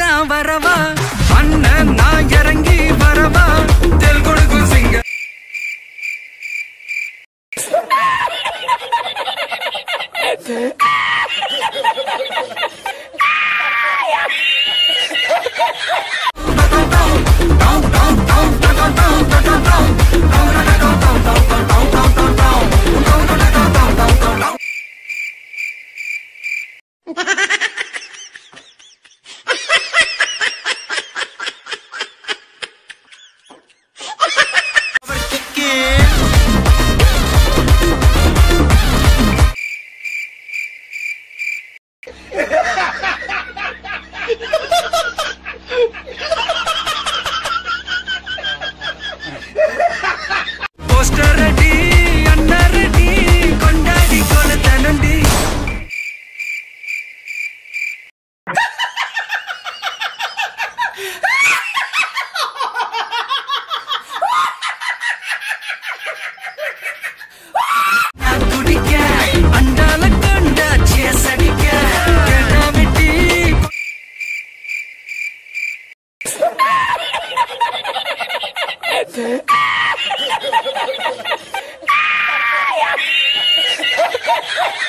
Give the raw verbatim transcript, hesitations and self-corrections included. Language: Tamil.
தான் வரவா அண்ணன் நான் இறங்கி வரவா தெல் கொடுக்கும் சிங்க Ah!